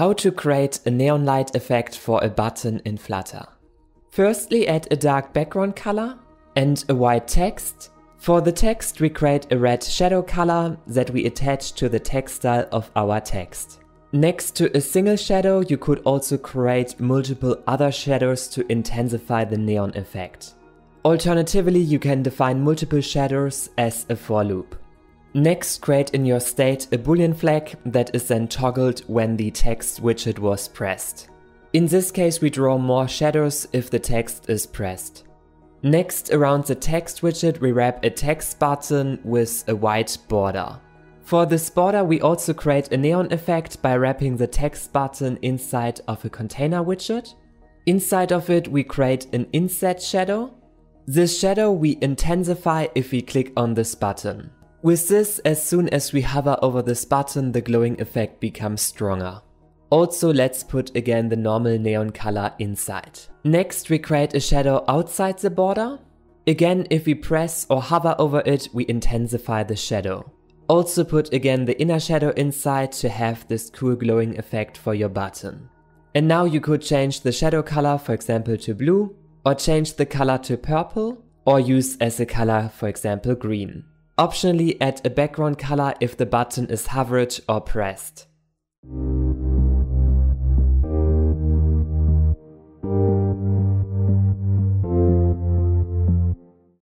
How to create a neon light effect for a button in Flutter. Firstly, add a dark background color and a white text. For the text, we create a red shadow color that we attach to the text style of our text. Next to a single shadow, you could also create multiple other shadows to intensify the neon effect. Alternatively, you can define multiple shadows as a for loop. Next, create in your state a Boolean flag that is then toggled when the text widget was pressed. In this case, we draw more shadows if the text is pressed. Next, around the text widget, we wrap a text button with a white border. For this border, we also create a neon effect by wrapping the text button inside of a container widget. Inside of it, we create an inset shadow. This shadow we intensify if we click on this button. With this, as soon as we hover over this button, the glowing effect becomes stronger. Also, let's put again the normal neon color inside. Next, we create a shadow outside the border. Again, if we press or hover over it, we intensify the shadow. Also put again the inner shadow inside to have this cool glowing effect for your button. And now you could change the shadow color, for example, to blue, or change the color to purple, or use as a color, for example, green. Optionally add a background color if the button is hovered or pressed.